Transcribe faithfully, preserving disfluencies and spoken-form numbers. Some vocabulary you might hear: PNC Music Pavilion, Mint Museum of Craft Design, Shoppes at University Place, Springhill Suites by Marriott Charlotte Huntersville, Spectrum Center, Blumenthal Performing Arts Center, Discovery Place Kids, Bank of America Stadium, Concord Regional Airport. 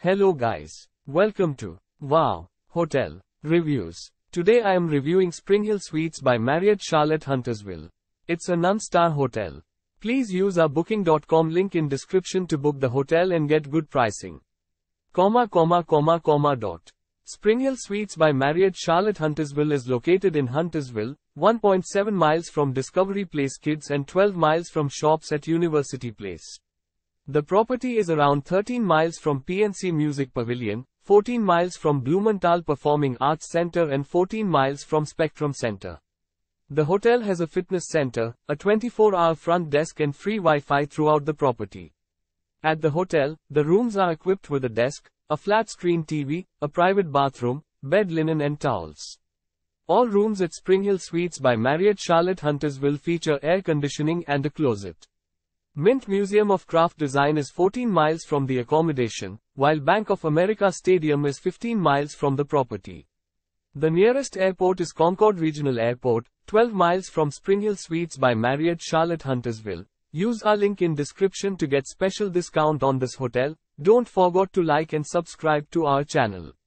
Hello guys, welcome to Wow Hotel Reviews. Today I am reviewing Springhill Suites by Marriott Charlotte Huntersville. It's a non-star hotel. Please use our booking dot com link in description to book the hotel and get good pricing. Comma comma comma comma dot. Springhill Suites by Marriott Charlotte Huntersville is located in Huntersville, one point seven miles from Discovery Place Kids and twelve miles from Shoppes at University Place. The property is around thirteen miles from P N C Music Pavilion, fourteen miles from Blumenthal Performing Arts Center and fourteen miles from Spectrum Center. The hotel has a fitness center, a twenty-four hour front desk and free Wi-Fi throughout the property. At the hotel, the rooms are equipped with a desk, a flat-screen T V, a private bathroom, bed linen and towels. All rooms at Springhill Suites by Marriott Charlotte Huntersville feature air conditioning and a closet. Mint Museum of Craft Design is fourteen miles from the accommodation, while Bank of America Stadium is fifteen miles from the property. The nearest airport is Concord Regional Airport, twelve miles from Springhill Suites by Marriott Charlotte Huntersville. Use our link in description to get special discount on this hotel. Don't forget to like and subscribe to our channel.